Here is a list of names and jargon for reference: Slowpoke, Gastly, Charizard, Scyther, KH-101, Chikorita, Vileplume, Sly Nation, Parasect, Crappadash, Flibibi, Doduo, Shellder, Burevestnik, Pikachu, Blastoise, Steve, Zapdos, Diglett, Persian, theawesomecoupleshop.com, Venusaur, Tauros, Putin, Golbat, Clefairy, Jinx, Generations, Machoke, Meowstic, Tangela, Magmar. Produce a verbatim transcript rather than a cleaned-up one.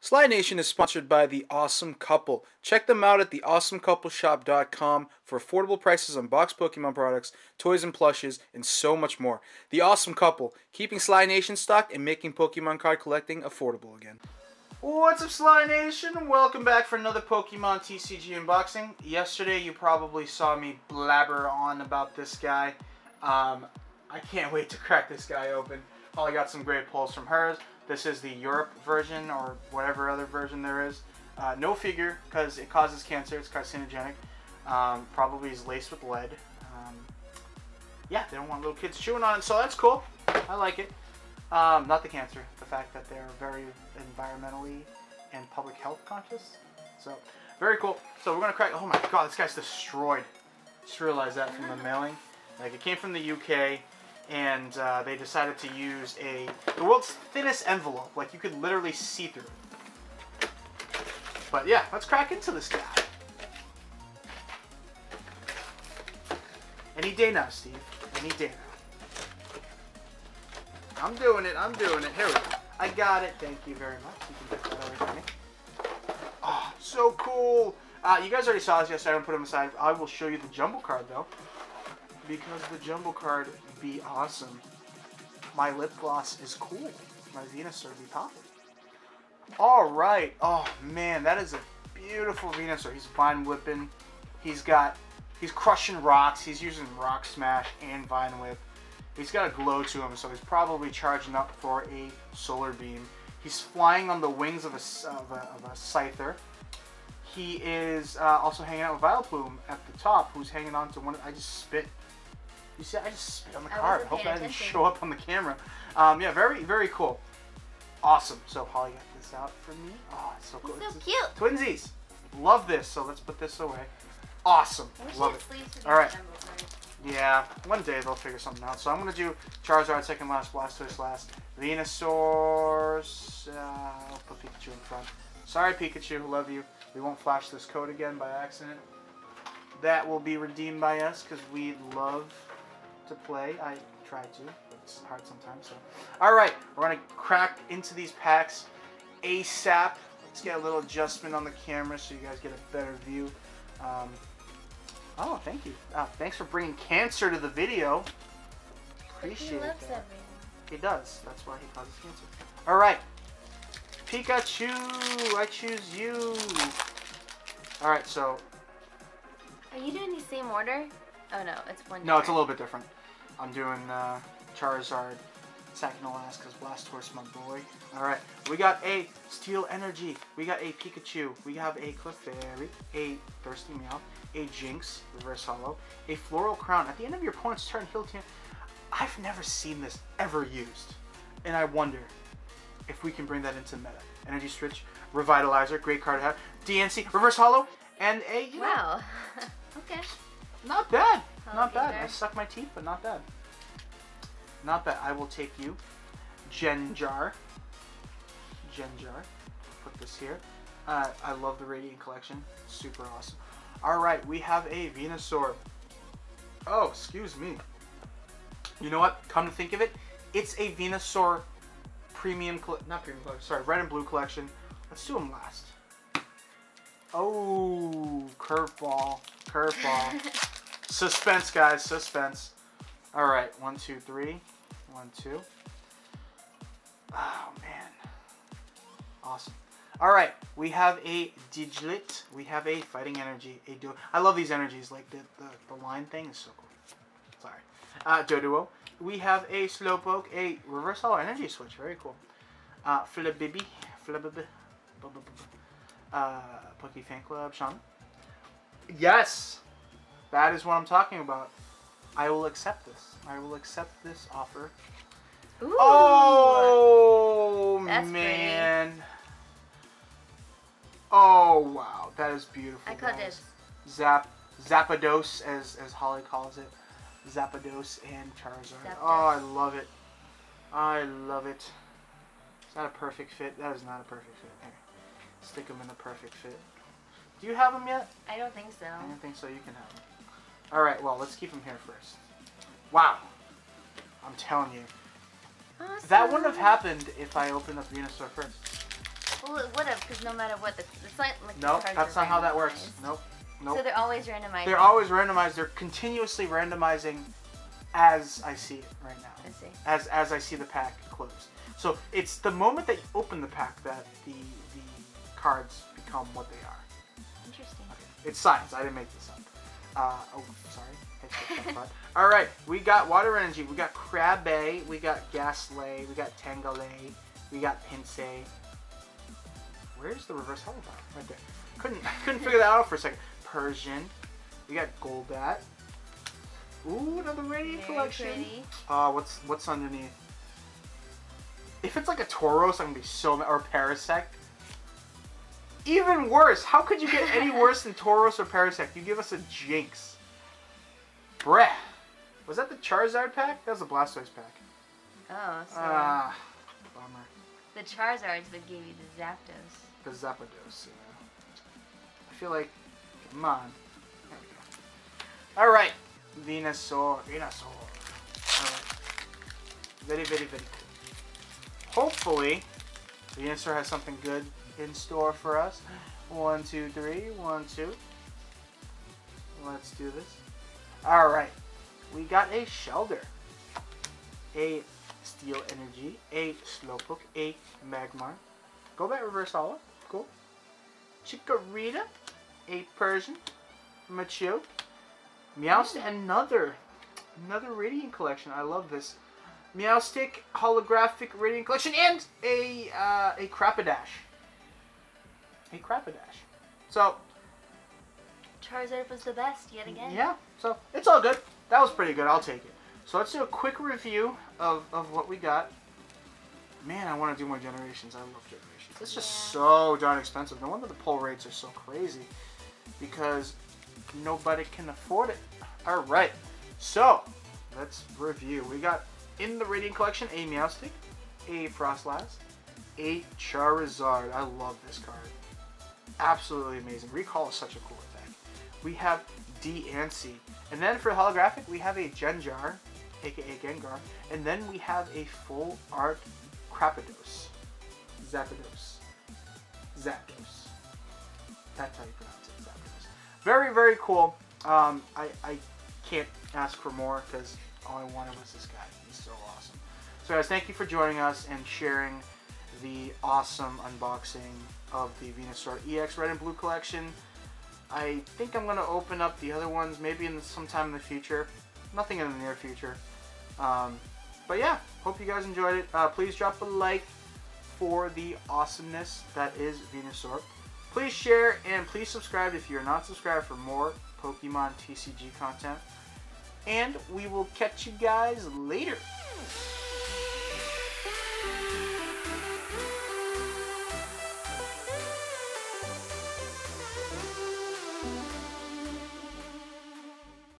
Sly Nation is sponsored by The Awesome Couple. Check them out at the awesome couple shop dot com for affordable prices on boxed Pokemon products, toys and plushes, and so much more. The Awesome Couple, keeping Sly Nation stocked and making Pokemon card collecting affordable again. What's up, Sly Nation? Welcome back for another Pokemon T C G unboxing. Yesterday you probably saw me blabber on about this guy. Um, I can't wait to crack this guy open. Holly got some great pulls from hers. This is the Europe version or whatever other version there is. Uh, no figure because it causes cancer. It's carcinogenic. Um, probably is laced with lead. Um, yeah, they don't want little kids chewing on it, so that's cool. I like it. Um, not the cancer. The fact that they're very environmentally and public health conscious. So, very cool. So we're going to crack... Oh my god, this guy's destroyed. Just realized that from the mailing. Like, it came from the U K. And uh, they decided to use a the world's thinnest envelope. Like, you could literally see through it. But yeah, let's crack into this guy. Any day now, Steve. Any day now. I'm doing it. I'm doing it. Here we go. I got it. Thank you very much. You can get that over to me. Oh, so cool. Uh, you guys already saw this yesterday. I don't put them aside. I will show you the jumbo card, though. Because the jumbo card be awesome. My lip gloss is cool. My Venusaur be popping. Alright. Oh man, that is a beautiful Venusaur. He's vine whipping. He's got, he's crushing rocks. He's using rock smash and vine whip. He's got a glow to him, so he's probably charging up for a solar beam. He's flying on the wings of a, of a, of a Scyther. He is uh, also hanging out with Vileplume at the top, who's hanging on to one of, I just spit. You see, I just spit on the card. I hope that didn't show up on the camera. Um, yeah, very, very cool. Awesome. So Holly got this out for me. Oh, it's so cool. It's so cute. Twinsies. Love this. So let's put this away. Awesome. Love it. All right. Yeah, one day they'll figure something out. So I'm going to do Charizard second last, Blastoise last, Venusaur. Uh, I'll put Pikachu in front. Sorry, Pikachu. Love you. We won't flash this code again by accident. That will be redeemed by us because we love to play. I try to, but it's hard sometimes. So, all right, we're gonna crack into these packs ASAP. Let's get a little adjustment on the camera so you guys get a better view. Um, oh, thank you. Uh, thanks for bringing cancer to the video. Appreciate it. He loves that. He does. That's why he causes cancer. All right, Pikachu, I choose you. All right, so. Are you doing the same order? Oh no, it's one. No, different. It's a little bit different. I'm doing uh, Charizard second to last because Blastoise, my boy. All right, we got a Steel Energy, we got a Pikachu, we have a Clefairy, a Thirsty Meow, a Jinx, Reverse Hollow, a Floral Crown. At the end of your opponent's turn, heal team. I've never seen this ever used, and I wonder if we can bring that into meta. Energy Switch, Revitalizer, great card to have. D N C, Reverse Hollow, and a you wow. Know, okay. Not bad. Hello, not bad. Either. I suck my teeth, but not bad. Not bad. I will take you. Gengar. Gengar. Put this here. Uh, I love the Radiant Collection. Super awesome. Alright, we have a Venusaur. Oh, excuse me. You know what? Come to think of it, it's a Venusaur premium... Not premium collection. Sorry, red and blue collection. Let's do them last. Oh, curveball. Curveball. Suspense, guys. Suspense. All right. One, two, three. One, two. Oh, man. Awesome. All right. We have a Diglett. We have a Fighting Energy. A Duo. I love these energies. Like, the, the, the line thing is so cool. Sorry. Uh, Doduo. We have a Slowpoke. A Reverse Hollow Energy Switch. Very cool. Uh, Flibibi. Flibibi. Uh, Pucky Fan Club. Sean. Yes! That is what I'm talking about. I will accept this. I will accept this offer. Ooh, oh, that's man. Pretty. Oh, wow. That is beautiful. I call this Zap, Zapdos, as, as Holly calls it. Zapdos and Charizard. Zapdos. Oh, I love it. I love it. Is that a perfect fit? That is not a perfect fit. Here, stick them in the perfect fit. Do you have them yet? I don't think so. I don't think so. You can have them. All right. Well, let's keep them here first. Wow. I'm telling you. Awesome. That wouldn't have happened if I opened up Venusaur first. Well, it would have, because no matter what, the, it's not like nope, the cards that's are not randomized. How that works. Nope. Nope. So they're always randomized. They're always randomized. They're continuously randomizing as I see it right now. I see. As as I see the pack close. So it's the moment that you open the pack that the the cards become what they are. Interesting. Okay. It's science. I didn't make this up. Uh, oh, sorry. All right, we got Water Energy. We got Crabby. We got Gastly. We got Tangela. We got Pincer. Where's the reverse hollow bomb? Right there. Couldn't I couldn't figure that out for a second. Persian. We got Golbat. Ooh, another Radiant Collection. Uh, what's what's underneath? If it's like a Tauros, I'm gonna be so mad. Or Parasect. Even worse. How could you get any worse than Tauros or Parasect? You give us a Jinx. Bruh. Was that the Charizard pack? That was the Blastoise pack. Oh, so. Ah, uh, bummer. The Charizards would give you the Zapdos. The Zapdos, yeah. I feel like, come on. There we go. All right, Venusaur, Venusaur. All right. Very, very, very cool. Hopefully, Venusaur has something good in store for us. One, two, three. One, two. Let's do this. All right, we got a Shellder, a Steel Energy, a Slowpoke, a Magmar. Golbat Reverse Hollow, cool. Chikorita, a Persian, Machoke, Meowstic, another, another Radiant Collection. I love this. Meowstic, Holographic Radiant Collection, and a uh, a Crappadash. A Crappadash. So. Charizard was the best yet again. Yeah, so it's all good. That was pretty good. I'll take it. So let's do a quick review of, of what we got. Man, I want to do more Generations. I love Generations. It's just yeah. so darn expensive. No wonder the pull rates are so crazy. Because nobody can afford it. Alright. So, let's review. We got, in the Radiant Collection, a Meowstic, a Frostlass, a Charizard. I love this card. Absolutely amazing. Recall is such a cool effect. We have D'Ancy. And then for Holographic, we have a Gengar, a k a. Gengar, and then we have a full art Crappados, Zapdos, Zapdos, that's how you pronounce it, Zapdos. Very, very cool. Um, I, I can't ask for more because all I wanted was this guy. He's so awesome. So guys, thank you for joining us and sharing the awesome unboxing of the Venusaur E X Red and Blue Collection. I think I'm going to open up the other ones maybe in the, sometime in the future. Nothing in the near future. Um, but yeah, hope you guys enjoyed it. Uh, please drop a like for the awesomeness that is Venusaur. Please share and please subscribe if you're not subscribed for more Pokemon T C G content. And we will catch you guys later.